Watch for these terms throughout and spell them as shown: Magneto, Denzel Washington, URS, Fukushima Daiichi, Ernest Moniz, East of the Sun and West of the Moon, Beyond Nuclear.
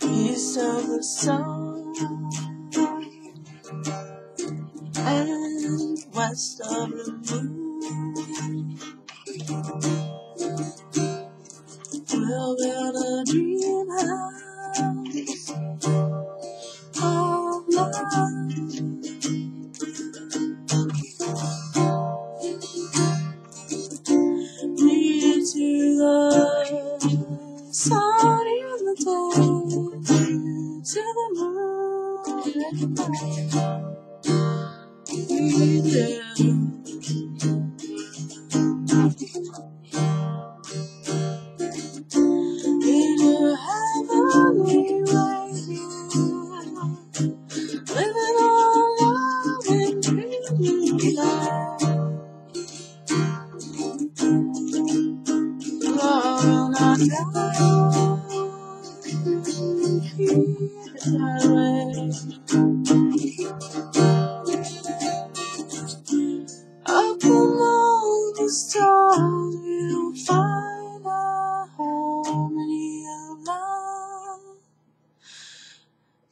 East of the sun and west of the moon, we'll build a dream house of love. Lead to the sun of the day, to the moon and back. We do heavenly way, living our love and dreaming life. Love and up among the stars, we'll find a harmony of love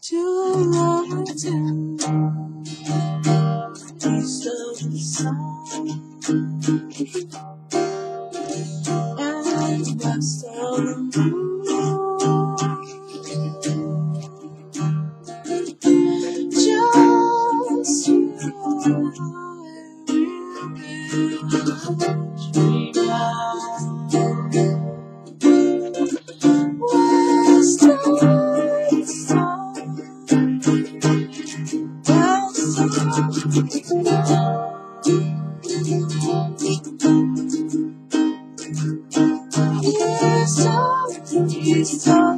to love and tender. East of the sun and west of the moon, dream out. West of sun, west of moon, east of